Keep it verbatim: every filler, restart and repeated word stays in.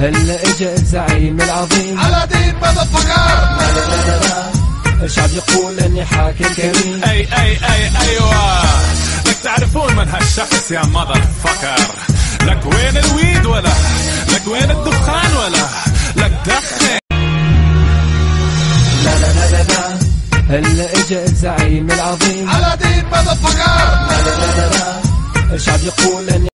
هلا اجا الزعيم العظيم على دين مذفقار الشعب يقول اني حاكم كريم. اي اي اي ايوه لك تعرفون من هالشخص يا مذفقار. لك وين الويد ولا لك وين الدخان ولا لك دخن. لا لا لا لا لا هلا اجا الزعيم العظيم على دين مذفقار الشعب يقول اني